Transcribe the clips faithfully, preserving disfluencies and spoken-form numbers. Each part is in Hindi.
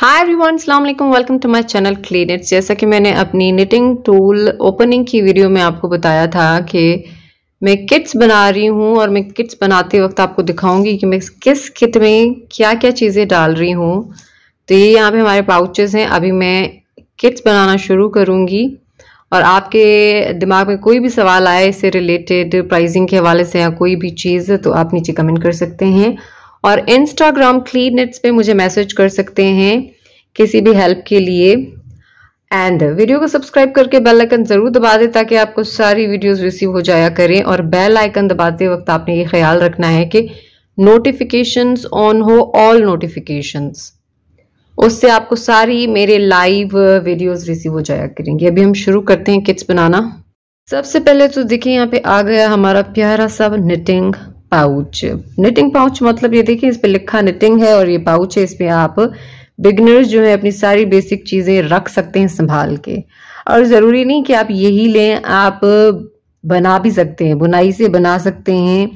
हाय एवरीवन, अस्सलाम वालेकुम, वेलकम टू माय चैनल क्लीनिट्स। जैसा कि मैंने अपनी निटिंग टूल ओपनिंग की वीडियो में आपको बताया था कि मैं किट्स बना रही हूँ और मैं किट्स बनाते वक्त आपको दिखाऊंगी कि मैं किस किट में क्या क्या चीज़ें डाल रही हूँ। तो ये यहाँ पे हमारे पाउचेस हैं। अभी मैं किट्स बनाना शुरू करूँगी और आपके दिमाग में कोई भी सवाल आए इससे रिलेटेड, प्राइसिंग के हवाले से या कोई भी चीज़, तो आप नीचे कमेंट कर सकते हैं और इंस्टाग्राम क्लीनिट्स पे मुझे मैसेज कर सकते हैं किसी भी हेल्प के लिए। एंड वीडियो को सब्सक्राइब करके बेल आइकन ज़रूर दबा दें ताकि आपको सारी वीडियोस रिसीव हो जाया करें। और बेल आइकन दबाते वक्त आपने ये ख्याल रखना है कि नोटिफिकेशंस ऑन हो, ऑल नोटिफिकेशंस, उससे आपको सारी मेरे लाइव वीडियोस रिसीव हो जाया करेंगी। अभी हम शुरू करते हैं किट्स बनाना। सबसे पहले तो देखिए यहाँ पे आ गया हमारा प्यारा सा निटिंग पाउच। निटिंग पाउच मतलब ये देखिए इस पे लिखा निटिंग है और ये पाउच है। इसमें आप बिगनर्स जो है अपनी सारी बेसिक चीजें रख सकते हैं संभाल के। और जरूरी नहीं कि आप यही लें, आप बना भी सकते हैं, बुनाई से बना सकते हैं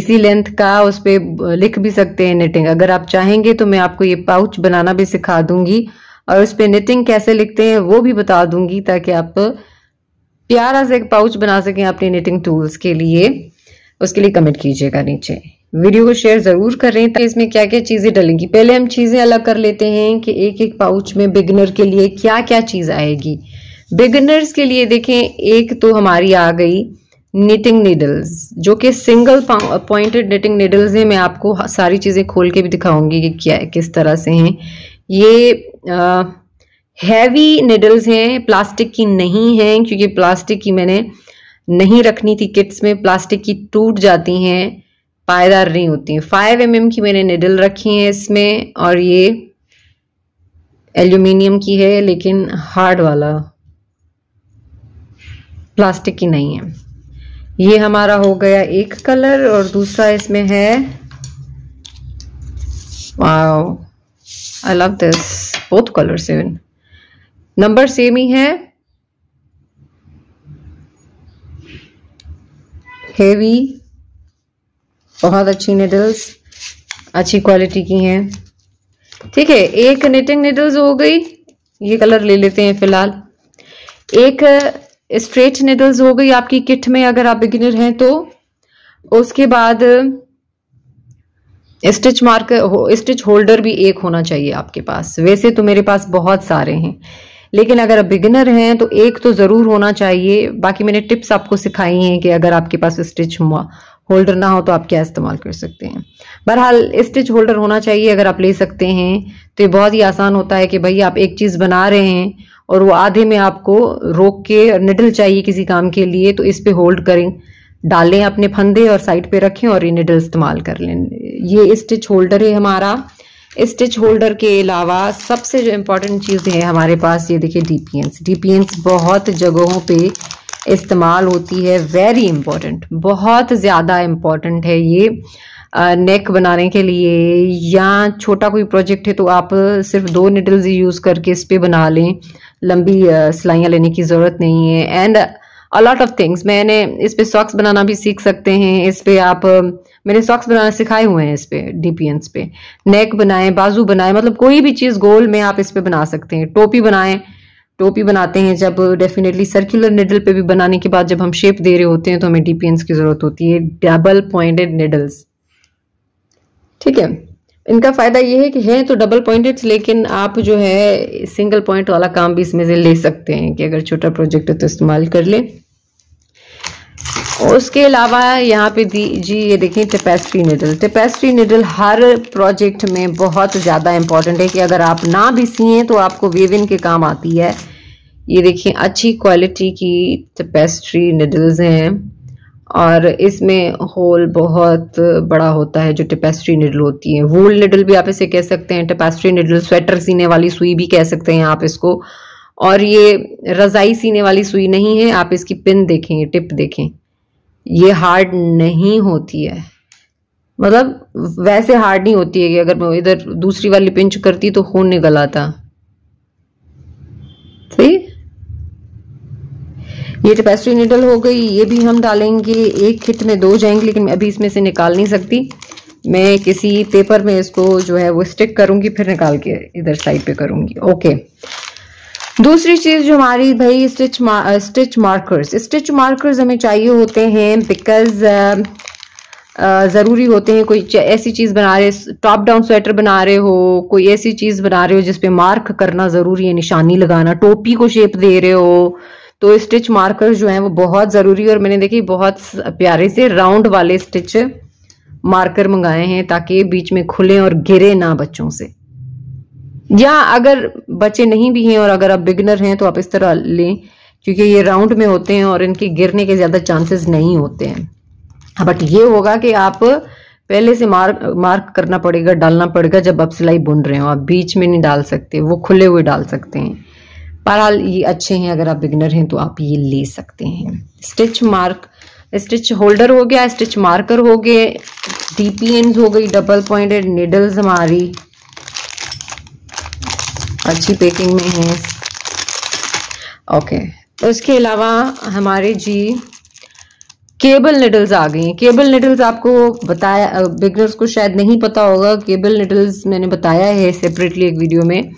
इसी लेंथ का, उस पे लिख भी सकते हैं निटिंग। अगर आप चाहेंगे तो मैं आपको ये पाउच बनाना भी सिखा दूंगी और उस पे निटिंग कैसे लिखते हैं वो भी बता दूंगी ताकि आप प्यारा से एक पाउच बना सकें अपने निटिंग टूल्स के लिए। उसके लिए कमेंट कीजिएगा नीचे, वीडियो को शेयर जरूर करें ताकि इसमें क्या क्या चीजें डलेंगी। पहले हम चीजें अलग कर लेते हैं कि एक एक पाउच में बिगिनर के लिए क्या क्या चीज आएगी। बिगिनर्स के लिए देखें, एक तो हमारी आ गई निटिंग नीडल्स जो कि सिंगल पॉइंटेड निटिंग नीडल्स हैं। मैं आपको सारी चीजें खोल के भी दिखाऊंगी कि क्या किस तरह से हैं। ये आ, हैवी नीडल्स हैं, प्लास्टिक की नहीं है क्योंकि प्लास्टिक की मैंने नहीं रखनी थी किट्स में। प्लास्टिक की टूट जाती हैं, पायदार नहीं होती हैं। फाइव एम एम की मैंने निडल रखी है इसमें और ये एल्यूमिनियम की है लेकिन हार्ड वाला, प्लास्टिक की नहीं है। ये हमारा हो गया एक कलर और दूसरा इसमें है, wow I love this, both colours even number same ही है। हेवी, बहुत अच्छी निडल्स, अच्छी क्वालिटी की हैं। ठीक है, एक निटिंग निडल्स हो गई, ये कलर ले लेते हैं फिलहाल। एक स्ट्रेट निडल्स हो गई आपकी किट में अगर आप बिगिनर हैं तो। उसके बाद स्टिच मार्कर, स्टिच होल्डर भी एक होना चाहिए आपके पास। वैसे तो मेरे पास बहुत सारे हैं लेकिन अगर आप बिगिनर हैं तो एक तो ज़रूर होना चाहिए। बाकी मैंने टिप्स आपको सिखाई हैं कि अगर आपके पास स्टिच होल्डर ना हो तो आप क्या इस्तेमाल कर सकते हैं। बहरहाल स्टिच होल्डर होना चाहिए, अगर आप ले सकते हैं तो ये बहुत ही आसान होता है कि भाई आप एक चीज़ बना रहे हैं और वो आधे में आपको रोक के, निडल चाहिए किसी काम के लिए तो इस पर होल्ड करें, डालें अपने फंदे और साइड पर रखें और ये निडल इस्तेमाल कर लें। ये स्टिच होल्डर है हमारा। स्टिच होल्डर के अलावा सबसे जो इम्पोर्टेंट चीज़ है हमारे पास, ये देखिए डीपीएन्स। डीपीएन्स बहुत जगहों पे इस्तेमाल होती है, वेरी इम्पोर्टेंट, बहुत ज़्यादा इम्पोर्टेंट है ये। नेक बनाने के लिए या छोटा कोई प्रोजेक्ट है तो आप सिर्फ दो निडल्स यूज़ करके इस पर बना लें, लंबी सिलाइयाँ लेने की ज़रूरत नहीं है। And a lot of things, मैंने इस पर सॉक्स बनाना भी सीख सकते हैं। इस पर आप, मैंने सॉक्स बनाना सिखाए हुए हैं इस पे, डीपीएन्स पे। नेक बनाए, बाजू बनाए, मतलब कोई भी चीज़ गोल में आप इस पे बना सकते हैं। टोपी बनाएं, टोपी बनाते हैं जब, डेफिनेटली सर्कुलर निडल पे भी बनाने के बाद जब हम शेप दे रहे होते हैं तो हमें डीपीएन्स की ज़रूरत होती है, डबल पॉइंटेड निडल्स। ठीक है, इनका फ़ायदा ये है कि हैं तो डबल पॉइंटेड लेकिन आप जो है सिंगल पॉइंट वाला काम भी इसमें से ले सकते हैं कि अगर छोटा प्रोजेक्ट है तो इस्तेमाल कर लें। उसके अलावा यहाँ पे दी जी ये देखिए टेपेस्ट्री निडल। टेपेस्ट्री निडल हर प्रोजेक्ट में बहुत ज़्यादा इम्पॉर्टेंट है कि अगर आप ना भी सीए तो आपको वीविंग के काम आती है। ये देखिए अच्छी क्वालिटी की टेपेस्ट्री निडल्स हैं और इसमें होल बहुत बड़ा होता है जो टेपेस्ट्री निडल होती है। वूल निडल भी आप इसे कह सकते हैं, टेपेस्ट्री निडल, स्वेटर सीने वाली सुई भी कह सकते हैं आप इसको। और ये रजाई सीने वाली सुई नहीं है। आप इसकी पिन देखें, टिप देखें, ये हार्ड नहीं होती है, मतलब वैसे हार्ड नहीं होती है कि अगर मैं इधर दूसरी वाली पिंच करती तो खून निकल आता। ठीक, ये टेपेस्ट्री निडल हो गई। ये भी हम डालेंगे, एक किट में दो जाएंगे लेकिन मैं अभी इसमें से निकाल नहीं सकती। मैं किसी पेपर में इसको जो है वो स्टिक करूंगी, फिर निकाल के इधर साइड पे करूंगी। ओके, दूसरी चीज जो हमारी भाई स्टिच मार, स्टिच मार्कर्स स्टिच मार्कर्स हमें चाहिए होते हैं, बिकॉज ज़रूरी होते हैं। कोई ऐसी चीज़ बना रहे, टॉप डाउन स्वेटर बना रहे हो, कोई ऐसी चीज़ बना रहे हो जिस पे मार्क करना ज़रूरी है, निशानी लगाना, टोपी को शेप दे रहे हो, तो स्टिच मार्कर जो हैं वो बहुत ज़रूरी है। और मैंने देखी बहुत प्यारे से राउंड वाले स्टिच मार्कर मंगाए हैं ताकि बीच में खुलें और गिरे ना बच्चों से, या अगर बच्चे नहीं भी हैं और अगर आप बिगनर हैं तो आप इस तरह लें, क्योंकि ये राउंड में होते हैं और इनके गिरने के ज़्यादा चांसेस नहीं होते हैं। बट ये होगा कि आप पहले से मार्क मार्क करना पड़ेगा, डालना पड़ेगा। जब आप सिलाई बुन रहे हो आप बीच में नहीं डाल सकते, वो खुले हुए डाल सकते हैं। बहरहाल ये अच्छे हैं, अगर आप बिगनर हैं तो आप ये ले सकते हैं। स्टिच मार्क स्टिच होल्डर हो गया, स्टिच मार्कर हो गए, डीपीएन्स हो गई, डबल पॉइंटेड निडल्स हमारी अच्छी पैकिंग में है। ओके, उसके अलावा हमारे जी केबल निडल्स आ गई हैं। केबल निडल्स आपको बताया, बिगनर्स को शायद नहीं पता होगा, केबल निडल्स मैंने बताया है सेपरेटली एक वीडियो में।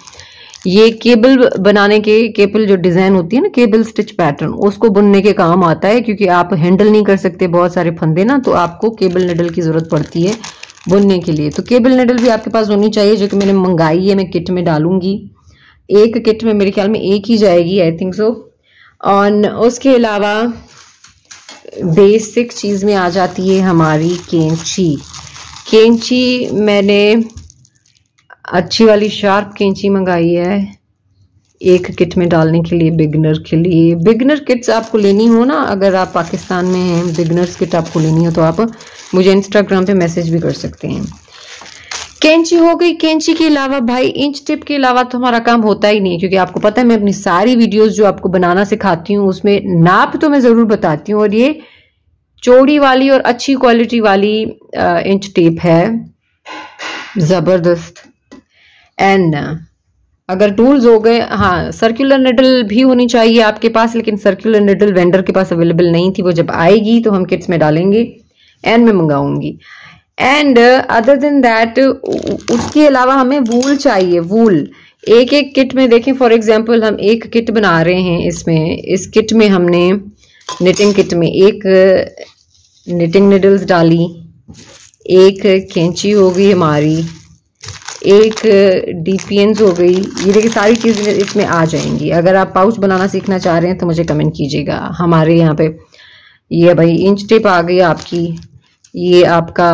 ये केबल बनाने के, केबल जो डिज़ाइन होती है ना, केबल स्टिच पैटर्न, उसको बुनने के काम आता है, क्योंकि आप हैंडल नहीं कर सकते बहुत सारे फंदे ना, तो आपको केबल निडल की ज़रूरत पड़ती है बुनने के लिए। तो केबल निडल भी आपके पास होनी चाहिए, जो कि मैंने मंगाई है, मैं किट में डालूंगी। एक किट में मेरे ख्याल में एक ही जाएगी, आई थिंक सो। और उसके अलावा बेसिक चीज़ में आ जाती है हमारी कैंची। कैंची मैंने अच्छी वाली शार्प कैंची मंगाई है एक किट में डालने के लिए, बिगनर के लिए। बिगनर किट्स आपको लेनी हो ना, अगर आप पाकिस्तान में हैं, बिगनर्स किट आपको लेनी हो तो आप मुझे इंस्टाग्राम पे मैसेज भी कर सकते हैं। कैंची हो गई। कैंची के अलावा भाई इंच टिप के अलावा तो हमारा काम होता ही नहीं, क्योंकि आपको पता है मैं अपनी सारी वीडियोस जो आपको बनाना सिखाती हूँ उसमें नाप तो मैं ज़रूर बताती हूँ, और ये चौड़ी वाली और अच्छी क्वालिटी वाली इंच टिप है, ज़बरदस्त। एंड अगर टूल्स हो गए, हाँ, सर्कुलर निडल भी होनी चाहिए आपके पास, लेकिन सर्कुलर निडल वेंडर के पास अवेलेबल नहीं थी, वो जब आएगी तो हम किट्स में डालेंगे एंड मैं मंगाऊंगी। एंड अदर देन दैट, उसके अलावा हमें वूल चाहिए। वूल एक एक किट में देखें, फॉर एग्जांपल हम एक किट बना रहे हैं, इसमें इस किट में हमने निटिंग किट में एक निटिंग निडल्स डाली, एक कैंची हो गई हमारी, एक डीपीएन्स हो गई। ये देखिए सारी चीज़ें इसमें आ जाएंगी। अगर आप पाउच बनाना सीखना चाह रहे हैं तो मुझे कमेंट कीजिएगा। हमारे यहाँ पे ये भाई इंच टिप आ गई आपकी, ये आपका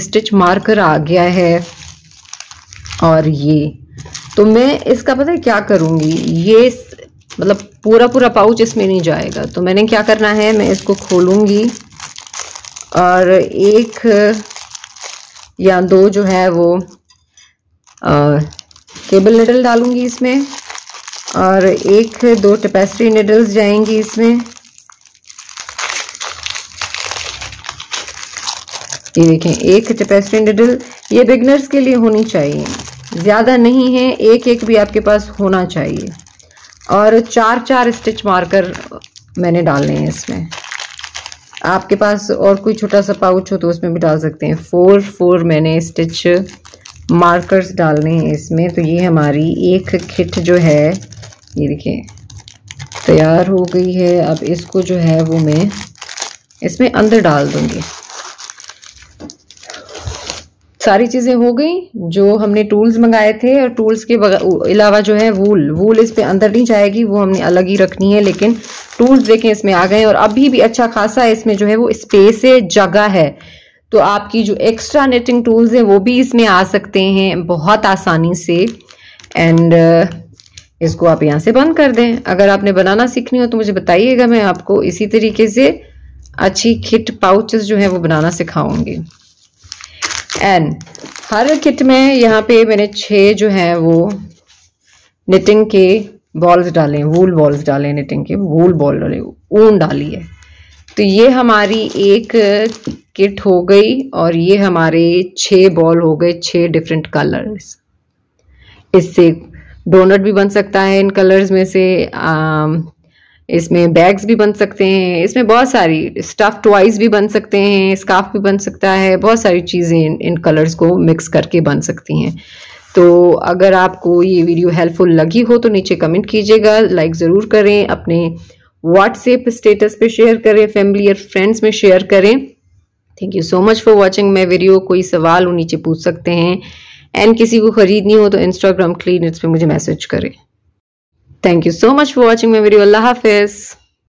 स्टिच मार्कर आ गया है, और ये तो मैं इसका पता है क्या करूँगी, ये मतलब पूरा पूरा पाउच इसमें नहीं जाएगा, तो मैंने क्या करना है, मैं इसको खोलूँगी और एक या दो जो है वो आ, केबल निडल डालूँगी इसमें, और एक दो टेपेस्ट्री निडल्स जाएंगी इसमें। ये देखें, एक टेपेस्ट्री निडल, ये बिगनर्स के लिए होनी चाहिए, ज़्यादा नहीं है, एक एक भी आपके पास होना चाहिए। और चार चार स्टिच मार्कर मैंने डालने हैं इसमें। आपके पास और कोई छोटा सा पाउच हो तो उसमें भी डाल सकते हैं। फोर फोर मैंने स्टिच मार्कर्स डालने हैं इसमें। तो ये हमारी एक किट जो है, ये देखें, तैयार हो गई है। अब इसको जो है वो मैं इसमें अंदर डाल दूँगी। सारी चीज़ें हो गई जो हमने टूल्स मंगाए थे, और टूल्स के अलावा जो है वूल, वूल इस पे अंदर नहीं जाएगी, वो हमने अलग ही रखनी है। लेकिन टूल्स देखें इसमें आ गए, और अभी भी अच्छा खासा इसमें जो है वो स्पेस है, जगह है, तो आपकी जो एक्स्ट्रा नेटिंग टूल्स हैं वो भी इसमें आ सकते हैं बहुत आसानी से। एंड इसको आप यहाँ से बंद कर दें। अगर आपने बनाना सीखनी हो तो मुझे बताइएगा, मैं आपको इसी तरीके से अच्छी किट पाउचेस जो है वो बनाना सिखाऊंगी। एंड हर किट में यहाँ पे मैंने छः जो हैं वो निटिंग के बॉल्स डाले, वूल बॉल्स डाले, निटिंग के वूल बॉल डाले, ऊन डाली है। तो ये हमारी एक किट हो गई, और ये हमारे छः बॉल हो गए, छः डिफरेंट कलर्स। इससे डोनट भी बन सकता है इन कलर्स में से, इसमें बैग्स भी बन सकते हैं, इसमें बहुत सारी स्टफ टॉयज भी बन सकते हैं, स्कार्फ भी बन सकता है, बहुत सारी चीज़ें इन इन कलर्स को मिक्स करके बन सकती हैं। तो अगर आपको ये वीडियो हेल्पफुल लगी हो तो नीचे कमेंट कीजिएगा, लाइक ज़रूर करें, अपने व्हाट्सएप स्टेटस पे शेयर करें, फैमिली और फ्रेंड्स में शेयर करें। Thank you so much for watching my video. कोई सवाल हो नीचे पूछ सकते हैं, एंड किसी को ख़रीदनी हो तो इंस्टाग्राम क्लीनिट्स पे मुझे मैसेज करें। Thank you so much for watching my video. अल्लाह हाफिज़।